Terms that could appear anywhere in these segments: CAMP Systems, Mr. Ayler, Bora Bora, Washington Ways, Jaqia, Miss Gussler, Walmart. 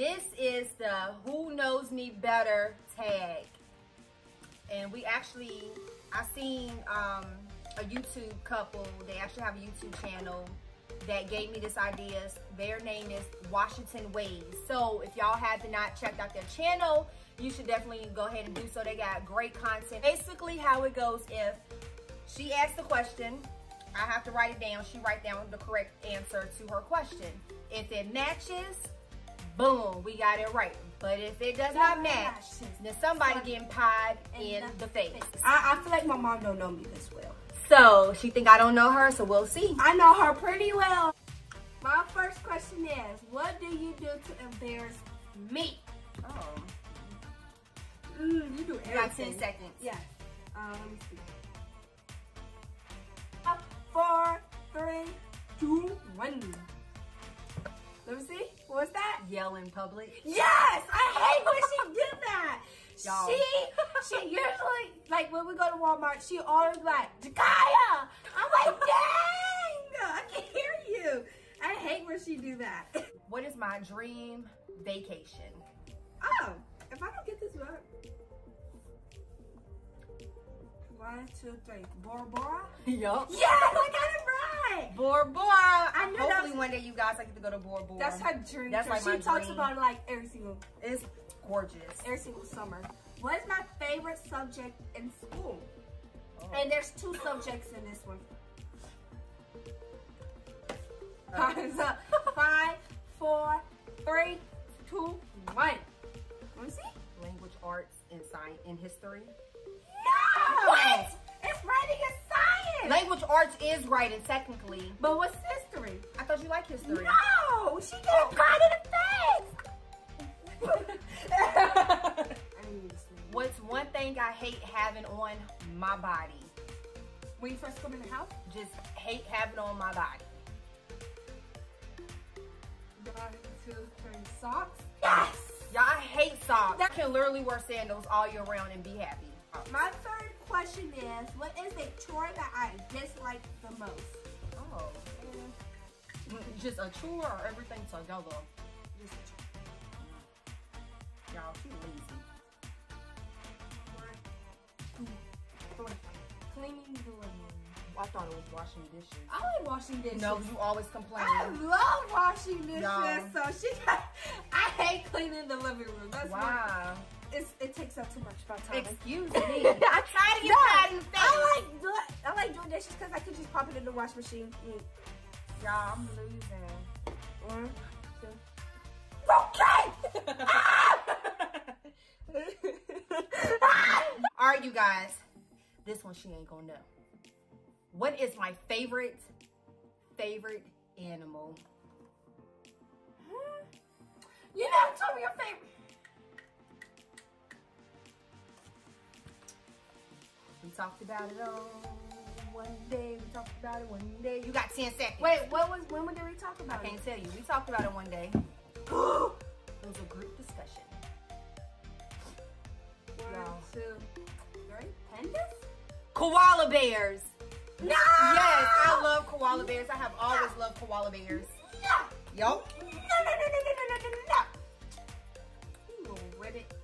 This is the Who Knows Me Better tag. And we actually, I seen a YouTube couple, they actually have a YouTube channel that gave me this idea. Their name is Washington Ways. So if y'all have not checked out their channel, you should definitely go ahead and do so. They got great content. Basically how it goes, if she asks the question, I have to write it down. She write down the correct answer to her question. If it matches, boom, we got it right. But if it does not match, then somebody getting pied in the face. I feel like my mom don't know me this well. So she think I don't know her, so we'll see. I know her pretty well. My first question is, what do you do to embarrass me? Oh. You do everything. You got 10 seconds. Yeah. Let me see. 4, 3, 2, 1. Let me see. What was that? Yell in public. Yes! I hate when she did that. She usually, like when we go to Walmart, she always like, Jaqia! I'm like, dang! I can't hear you. I hate when she do that. What is my dream vacation? Oh, if I don't get this right. 1, 2, 3. Bora Bora? Yup. Yes, I got it right! Bora Bora! I know. Hopefully one day you guys like to go to Bora Bora. That's her dream. That's like my dream. She talks about it like every single. It's gorgeous. Every single summer. What is my favorite subject in school? Oh. And there's 2 subjects in this one. Time's up. 5, 4, 3, 2, 1. Let me see. Language arts and science and history. No! What? It's writing and science! Language arts is writing, technically. But what's history? I thought you liked history. No! She got caught in the face! What's one thing I hate having on my body? When you first come in the house? Just hate having on my body. 1, 2, 3, socks? Yes! Y'all, I hate socks. I can literally wear sandals all year round and be happy. My third question is, what is a chore that I dislike the most? Oh. Just a chore or everything together? Just a chore. Y'all, she's lazy. 4, 3. Cleaning the living room. I thought it was washing dishes. I like washing dishes. No, you always complain. I love washing dishes. No. So she got, I hate cleaning the living room. That's wow. Weird. It takes up too much of my time. Excuse me. I try to get tired in the face. I like doing dishes because I could just pop it in the wash machine. Y'all, I'm losing. 1, 2. Okay! All right, you guys. This one she ain't gonna know. What is my favorite animal? Huh? You never told me your favorite. We talked about it all one day. We talked about it one day. You got 10 seconds. Wait, when did we talk about it? I can't tell you. We talked about it one day. It was a group discussion. 1, 2, 3. Pandas? Koala bears. No! Yes, I love koala bears. I have always loved koala bears. No! Yo? No. You a ribbit.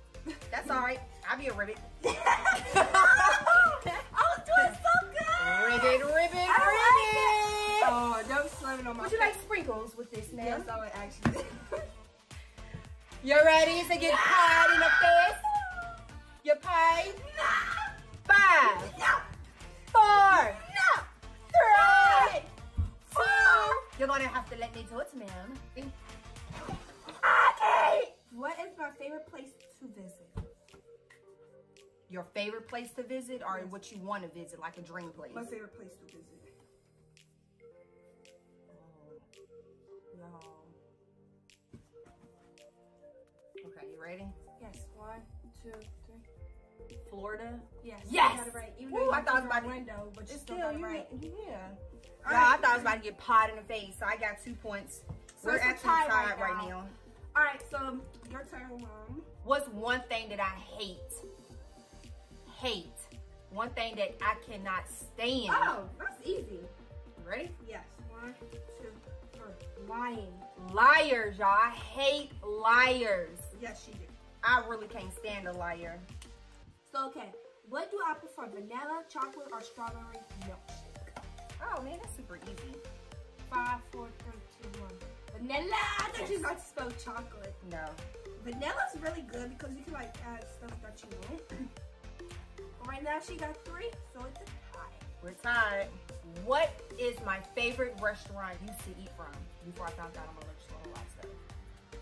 That's all right. I'll be a ribbit. Would you like sprinkles with this now? Yes, I would actually. You ready to get pied in the face? You're pied? No! 5, 4, 3, 2. You're gonna have to let me do it, ma'am. Okay. What is my favorite place to visit? Your favorite place to visit, or what you want to visit, like a dream place? My favorite place to visit. Okay, you ready? Yes. 1, 2, 3. Florida. Yes. Yes. Got it right. Even Ooh, I thought it was about to window, but you still got it right. Yeah. All right. I thought I was about to get pawed in the face, so I got 2 points. So we're actually tied right now. All right, so your turn, Mom. What's one thing that I hate? One thing that I cannot stand. Oh, that's easy. Ready? Yes. 1, 2, 3. You're lying. Liars, y'all. I hate liars. Yes, she did. I really can't stand a liar. So, okay. What do I prefer, vanilla, chocolate, or strawberry milkshake? Oh, man, that's super easy. 5, 4, 3, 2, 1. Vanilla! I thought you got to spell chocolate. No. Vanilla's really good because you can, like, add stuff that you want. Right now, she got 3, so it's a tie. We're tied. What is my favorite restaurant you used to eat from? Before I found out I'm allergic to a whole lot of stuff.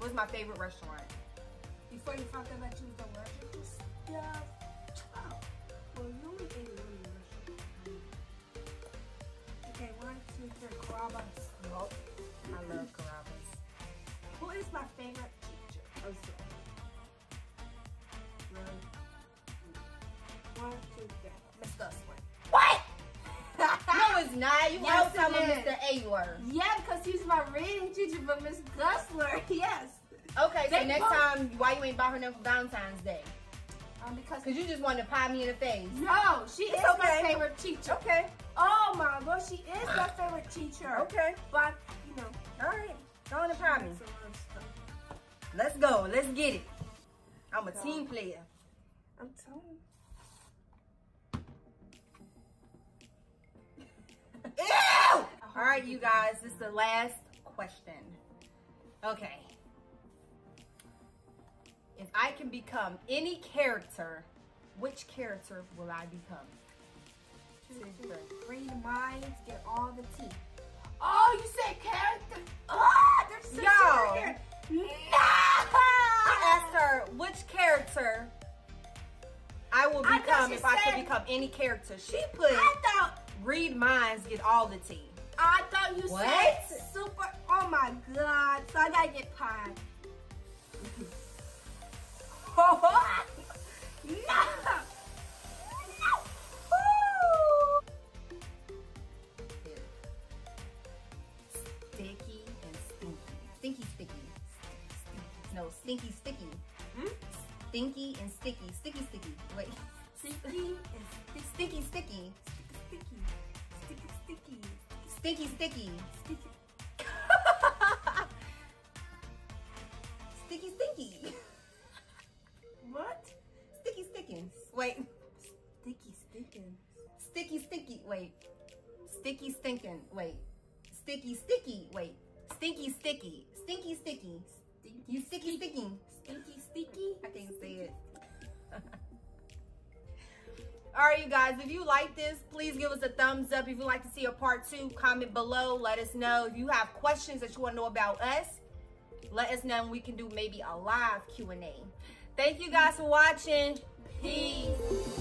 What's my favorite restaurant? Before you found out that you was allergic to stuff? Oh. Well, you only ate one restaurant. Okay, 1, 2, 3, Carrabba's. Nope. I love Carrabba's. Who is my favorite teacher? Oh, sorry. Really? 1, 2, 3. Miss Gussler. What? No, it's not. You yes, also know Mr. Ayler. Yeah, because he's my reading teacher, but Miss Gussler, yes. Okay, so next time, why you ain't buy her nothing for Valentine's Day? Because you just wanted to pie me in the face. No, she is my favorite teacher. Okay. Oh, my Lord, she is my favorite teacher. Okay. But, you know. All right. Go on and pie me. Let's go. Let's get it. I'm a team player. I'm telling you. Ew! All right, you guys, this is the last question. Okay. If I can become any character, which character will I become? Read minds, get all the tea. Oh, you said character? Oh, there's so Yo. Here. No! I asked her which character I will become if I could become any character. She put... I thought... Read minds, get all the tea. I thought you said super. Oh my God! So I gotta get pie. No! No! Sticky and stinky. Stinky, sticky. No, stinky, sticky. Hmm? Stinky and sticky. Sticky, sticky. Wait. Stinky and sticky, sticky. Sticky, sticky. Sticky. Sticky, stinky. What? Sticky, sticking. Wait. Sticky, sticking. Sticky, sticky. Wait. Sticky, stinking. Wait. Sticky, sticky. Wait. Stinky, sticky. Stinky, sticky. You sticky, sticking. Stinky, sticky. I can't say it. All right, you guys, if you like this, please give us a thumbs up. If you'd like to see a part 2, comment below. Let us know. If you have questions that you want to know about us, let us know, and we can do maybe a live Q&A. Thank you guys for watching. Peace.